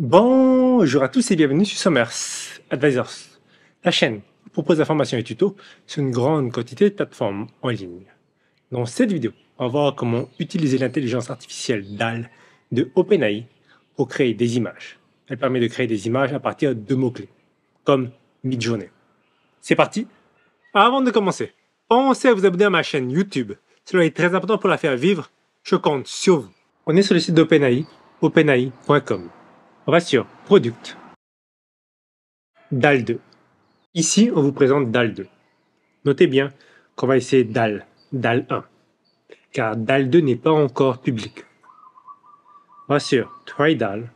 Bonjour à tous et bienvenue sur Sommers Advisors, la chaîne qui propose informations et tutos sur une grande quantité de plateformes en ligne. Dans cette vidéo, on va voir comment utiliser l'intelligence artificielle DALL-E de OpenAI pour créer des images. Elle permet de créer des images à partir de mots-clés, comme Midjourney. C'est parti! Avant de commencer, pensez à vous abonner à ma chaîne YouTube. Cela est très important pour la faire vivre. Je compte sur vous. On est sur le site d'OpenAI, openai.com. On va sur Product, DALL 2. Ici, on vous présente DALL 2. Notez bien qu'on va essayer DALL 1, car DALL 2 n'est pas encore public. On va sur Try DALL,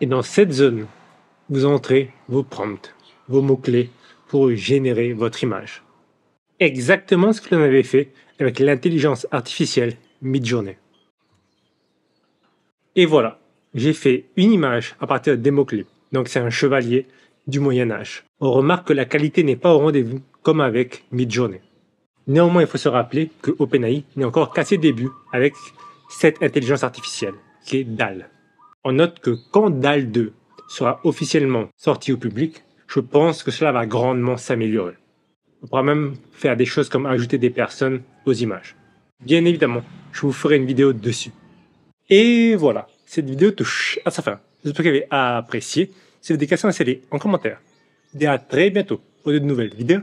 et dans cette zone, vous entrez vos prompts, vos mots-clés pour générer votre image. Exactement ce que l'on avait fait avec l'intelligence artificielle Midjourney. Et voilà. J'ai fait une image à partir des mots-clés, donc c'est un chevalier du Moyen-Âge. On remarque que la qualité n'est pas au rendez-vous, comme avec Midjourney. Néanmoins, il faut se rappeler que OpenAI n'est encore qu'à ses débuts avec cette intelligence artificielle, qui est DALL. On note que quand DALL 2 sera officiellement sorti au public, je pense que cela va grandement s'améliorer. On pourra même faire des choses comme ajouter des personnes aux images. Bien évidemment, je vous ferai une vidéo dessus. Et voilà. Cette vidéo touche à sa fin. J'espère que vous avez apprécié. Si vous avez des questions, laissez-les en commentaire. Et à très bientôt pour de nouvelles vidéos.